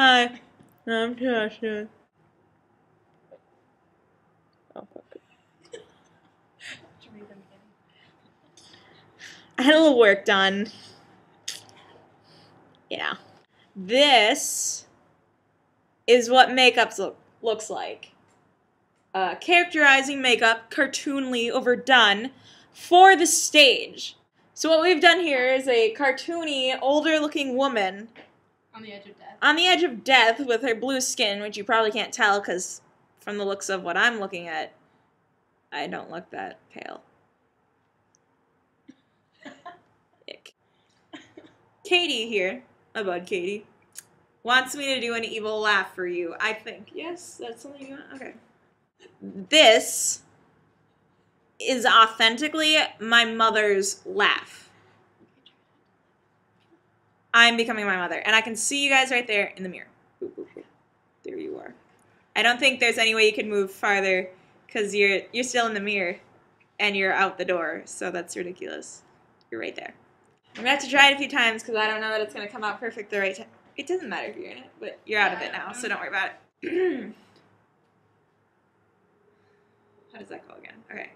Hi, I'm Tasha. Oh, fuck it. Did you read them again? I had a little work done. Yeah. This is what makeup looks like. Characterizing makeup cartoonly overdone for the stage. So what we've done here is a cartoony, older-looking woman on the edge of death. On the edge of death with her blue skin, which you probably can't tell because from the looks of what I'm looking at, I don't look that pale. Ick. Katie here, my bud Katie, wants me to do an evil laugh for you, I think. Yes, that's something you want? Okay. This is authentically my mother's laugh. I'm becoming my mother. And I can see you guys right there in the mirror. Boop, boop, boop. There you are. I don't think there's any way you can move farther because you're still in the mirror and you're out the door. So that's ridiculous. You're right there. I'm going to have to try it a few times because I don't know that it's going to come out perfect the right time. It doesn't matter if you're in it, but you're out of it now, so don't worry about it. How does that go again? Okay.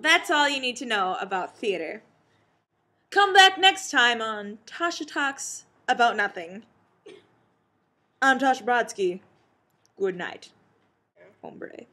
That's all you need to know about theater. Come back next time on Tasha Talks About Nothing. I'm Tasha Brodsky. Good night. Hombre.